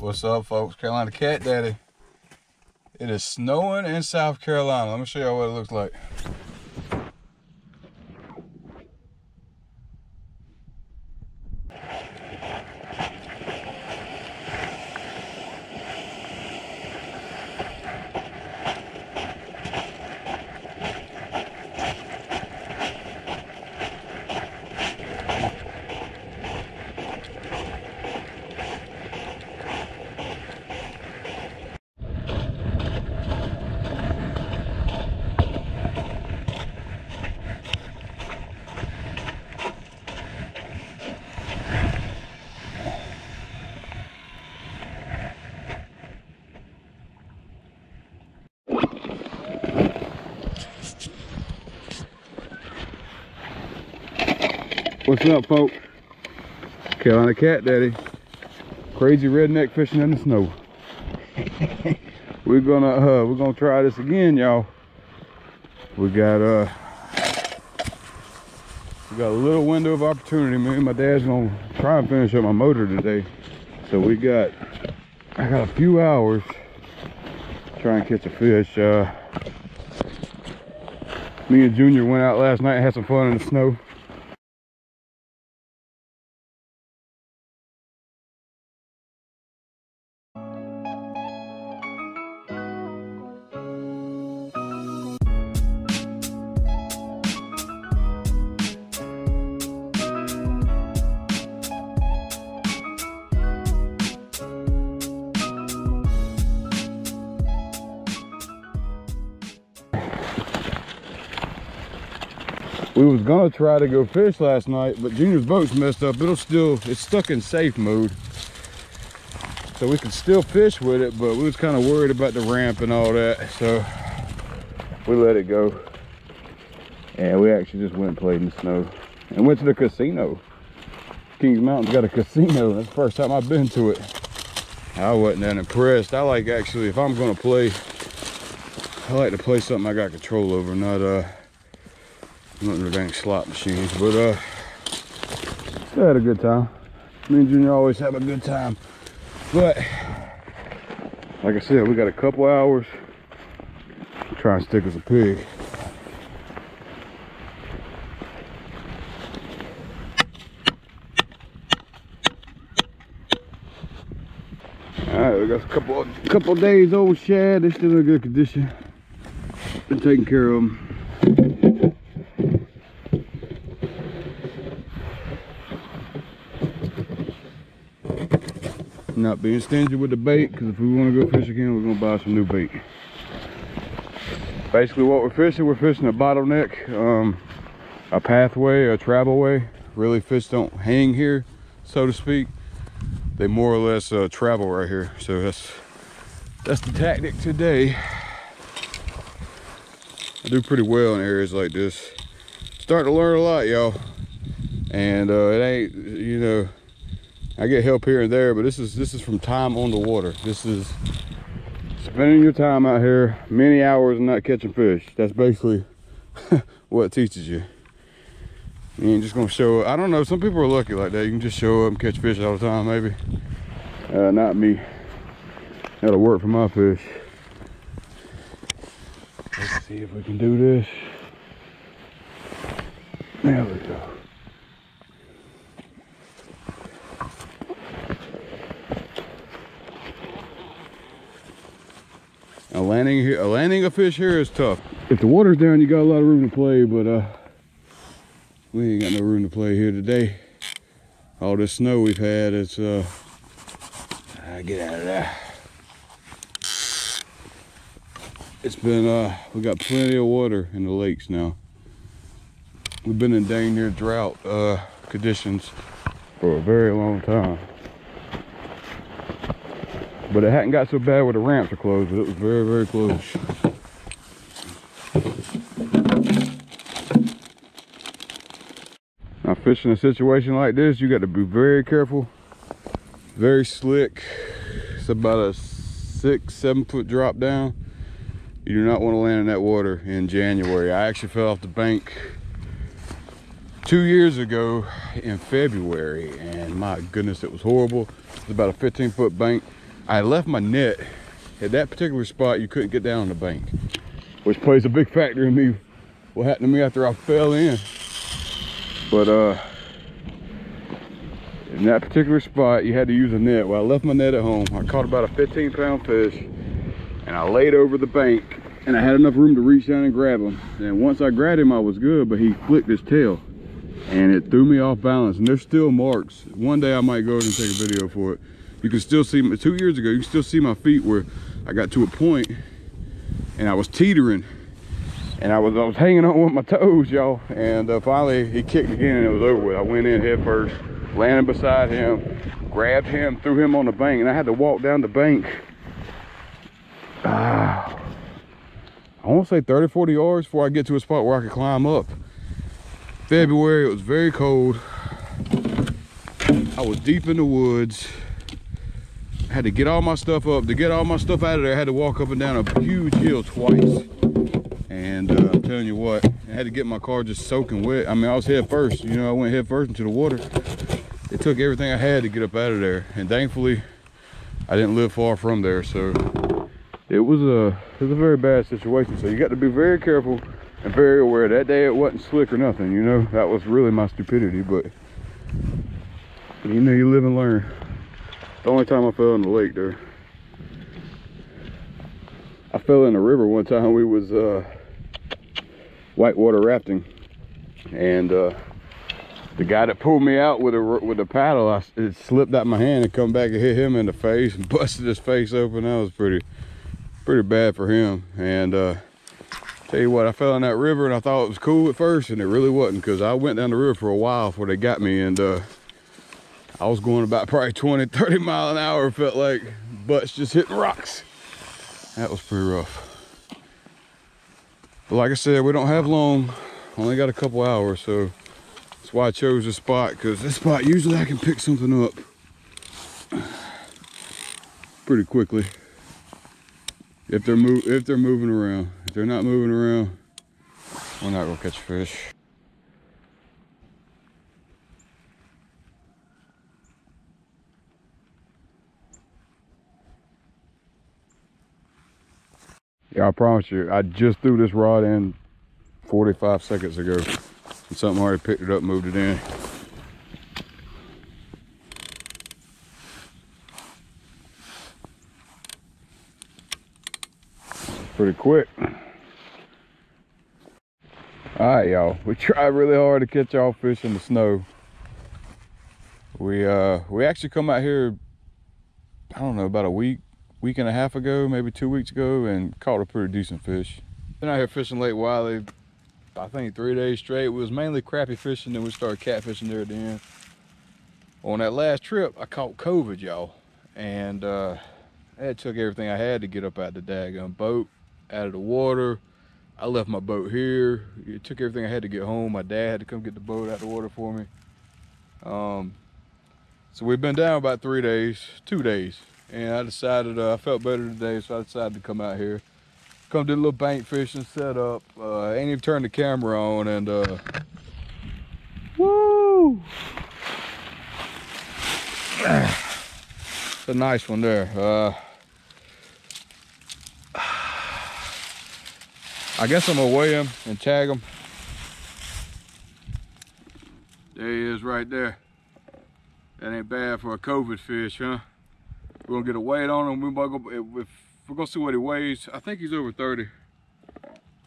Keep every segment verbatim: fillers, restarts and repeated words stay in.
What's up, folks? Carolina Cat Daddy. It is snowing in South Carolina. Let me show y'all what it looks like. What's up, folks? Carolina Cat Daddy. Crazy redneck fishing in the snow. We're gonna uh, we're gonna try this again, y'all. We got uh we got a little window of opportunity. Me and my dad's gonna try and finish up my motor today. So we got I got a few hours to try and catch a fish. Uh, me and Junior went out last night and had some fun in the snow. We was gonna try to go fish last night, but Junior's boat's messed up. It'll still, it's stuck in safe mode. So we can still fish with it, but we was kind of worried about the ramp and all that. So we let it go. And we actually just went and played in the snow. And went to the casino. Kings Mountain's got a casino. That's the first time I've been to it. I wasn't that impressed. I like actually, if I'm gonna play, I like to play something I got control over, not uh, not the dang slot machines, but uh, still had a good time. Me and Junior always have a good time. But like I said, we got a couple hours. Try and stick as a pig. All right, we got a couple couple days old shad. They're still in good condition. Been taking care of them. Not being stingy with the bait, because if we want to go fish again, we're going to buy some new bait. Basically what we're fishing, we're fishing a bottleneck, um, a pathway, a travel way. Really, fish don't hang here, so to speak. They more or less uh, travel right here. So that's that's the tactic today. I do pretty well in areas like this. Starting to learn a lot, y'all. And uh, it ain't, you know, I get help here and there, but this is this is from time on the water. This is spending your time out here, many hours not catching fish. That's basically what it teaches you. You ain't just gonna show up. I don't know, some people are lucky like that. You can just show up and catch fish all the time, maybe. Uh, not me. That'll work for my fish. Let's see if we can do this. There we go. A landing here, a landing a fish here is tough. If the water's down, you got a lot of room to play, but uh, we ain't got no room to play here today. All this snow we've had, it's uh, get out of there. It's been uh, we got plenty of water in the lakes now. We've been in dang near drought uh conditions for a very long time. But it hadn't got so bad where the ramps are closed, but it was very, very close. Now, fishing a situation like this, you got to be very careful, very slick. It's about a six, seven foot drop down. You do not want to land in that water in January. I actually fell off the bank two years ago in February, and my goodness, it was horrible. It's about a fifteen foot bank. I left my net at that particular spot. You couldn't get down on the bank, which plays a big factor in me, what happened to me after I fell in. But uh, in that particular spot, you had to use a net. Well, I left my net at home. I caught about a fifteen pound fish, and I laid over the bank, and I had enough room to reach down and grab him. And once I grabbed him, I was good, but he flicked his tail, and it threw me off balance. And there's still marks. One day I might go over and take a video for it. You can still see, two years ago, you can still see my feet where I got to a point, and I was teetering, and I was I was hanging on with my toes, y'all. And uh, finally, he kicked again, and it was over with. I went in head first, landed beside him, grabbed him, threw him on the bank, and I had to walk down the bank. Uh, I want to say thirty, forty yards before I get to a spot where I could climb up. February, it was very cold. I was deep in the woods. I had to get all my stuff up. To get all my stuff out of there, I had to walk up and down a huge hill twice. And uh, I'm telling you what, I had to get my car just soaking wet. I mean, I was head first, you know, I went head first into the water. It took everything I had to get up out of there. And thankfully, I didn't live far from there. So it was a, it was a very bad situation. So you got to be very careful and very aware. That day it wasn't slick or nothing, you know. That was really my stupidity, but you know, you live and learn. The only time I fell in the lake there. I fell in the river one time. We was uh, whitewater rafting, and uh, the guy that pulled me out with a with a paddle, I, it slipped out my hand and come back and hit him in the face and busted his face open. That was pretty pretty bad for him. And uh, tell you what, I fell in that river and I thought it was cool at first, and it really wasn't, because I went down the river for a while before they got me, and uh, I was going about probably twenty, thirty mile an hour. Felt like butts just hitting rocks. That was pretty rough. But like I said, we don't have long. Only got a couple hours, so that's why I chose this spot, because this spot, usually I can pick something up pretty quickly. If they're, move, if they're moving around. If they're not moving around, we're not gonna catch fish. Yeah, I promise you, I just threw this rod in forty-five seconds ago, and something already picked it up and moved it in. Pretty quick. All right, y'all, we tried really hard to catch all fish in the snow. We, uh, we actually come out here, I don't know, about a week, week and a half ago, maybe two weeks ago, and caught a pretty decent fish. Been out here fishing Lake Wiley, I think three days straight. It was mainly crappie fishing, then we started catfishing there at the end. On that last trip, I caught COVID, y'all, and uh, that took everything I had to get up out the daggum boat, out of the water. I left my boat here. It took everything I had to get home. My dad had to come get the boat out of the water for me. Um, so we've been down about three days, two days. And I decided, uh, I felt better today, so I decided to come out here. Come do a little bank fishing setup. Uh, I ain't even turned the camera on, and uh, woo! It's a nice one there. Uh, I guess I'm gonna weigh him and tag him. There he is right there. That ain't bad for a COVID fish, huh? We're gonna get a weight on him. We might go, if we're gonna see what he weighs. I think he's over thirty.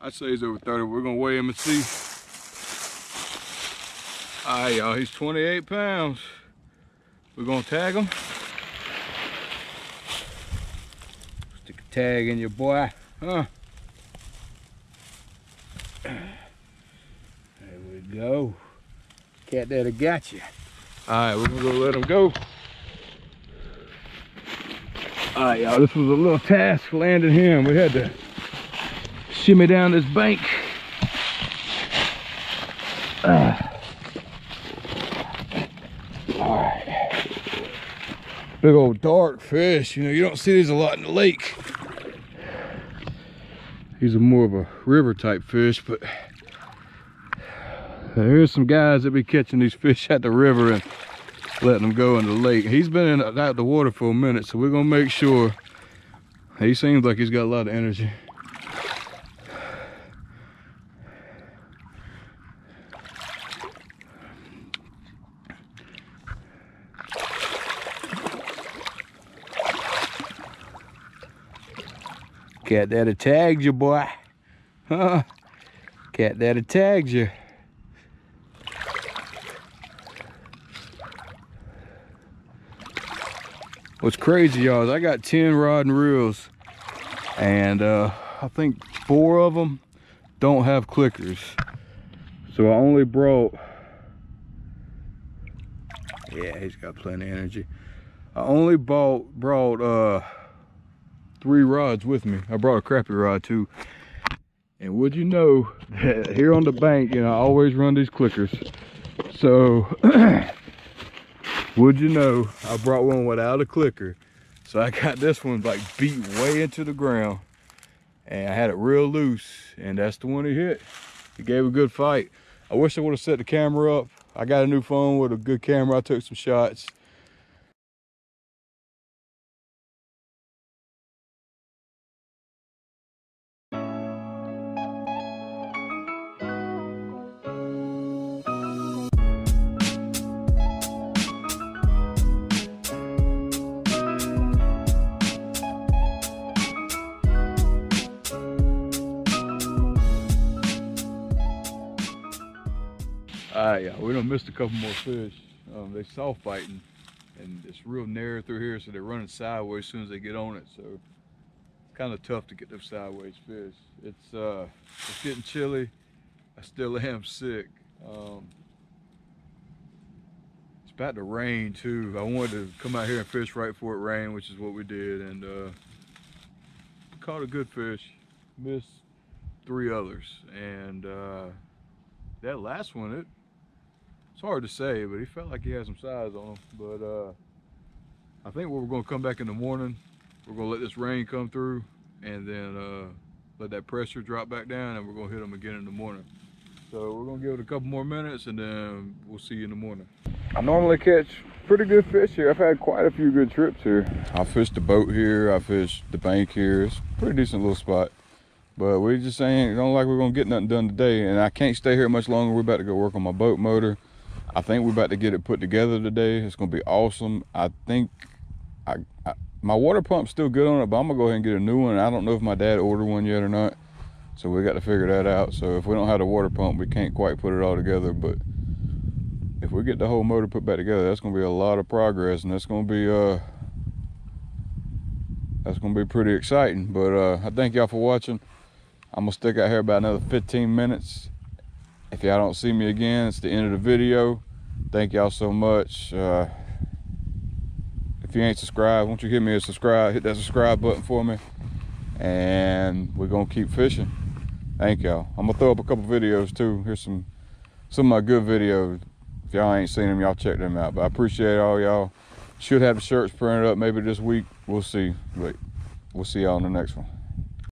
I'd say he's over thirty. We're gonna weigh him and see. All right, y'all, he's twenty-eight pounds. We're gonna tag him. Stick a tag in your boy, huh? There we go. Cat Daddy got you. All right, we're gonna go let him go. All right, y'all, this was a little task landing him. We had to shimmy down this bank. Uh, all right. Big old dark fish. You know, you don't see these a lot in the lake. He's a more of a river type fish, but there's some guys that be catching these fish at the river, and letting him go in the lake. He's been in, out of the water for a minute, so we're gonna make sure. He seems like he's got a lot of energy. Cat Daddy tagged you, boy. Huh? Cat Daddy tagged you. What's crazy, y'all, is I got ten rod and reels, and uh, I think four of them don't have clickers. So I only brought, yeah, he's got plenty of energy. I only bought, brought, uh, three rods with me. I brought a crappie rod too. And would you know that here on the bank, you know, I always run these clickers. So would you know, I brought one without a clicker. So I got this one like beat way into the ground, and I had it real loose, and that's the one it hit. It gave a good fight. I wish I would have set the camera up. I got a new phone with a good camera. I took some shots. Yeah, we done missed a couple more fish. Um, they soft biting, and it's real narrow through here, so they're running sideways as soon as they get on it. So it's kind of tough to get them sideways fish. It's uh, it's getting chilly. I still am sick. Um, it's about to rain too. I wanted to come out here and fish right before it rained, which is what we did, and uh, caught a good fish. Missed three others, and uh, that last one, it. It's hard to say, but he felt like he had some size on him. But uh, I think we're going to come back in the morning. We're going to let this rain come through, and then uh, let that pressure drop back down, and we're going to hit him again in the morning. So we're going to give it a couple more minutes, and then we'll see you in the morning. I normally catch pretty good fish here. I've had quite a few good trips here. I fished the boat here. I fished the bank here. It's a pretty decent little spot. But we just ain't, don't like we're going to get nothing done today, and I can't stay here much longer. We're about to go work on my boat motor. I think we're about to get it put together today. It's gonna be awesome. I think I, I my water pump's still good on it, but I'm gonna go ahead and get a new one. I don't know if my dad ordered one yet or not, so we got to figure that out. So if we don't have the water pump, we can't quite put it all together. But if we get the whole motor put back together, that's gonna be a lot of progress, and that's gonna be uh that's gonna be pretty exciting. But uh I thank y'all for watching. I'm gonna stick out here about another fifteen minutes. If y'all don't see me again, it's the end of the video. Thank y'all so much. Uh, if you ain't subscribed, won't you hit me a subscribe? Hit that subscribe button for me. And we're gonna keep fishing. Thank y'all. I'm gonna throw up a couple videos too. Here's some some of my good videos. If y'all ain't seen them, y'all check them out. But I appreciate all y'all. Should have the shirts printed up maybe this week. We'll see. But we'll see y'all in the next one.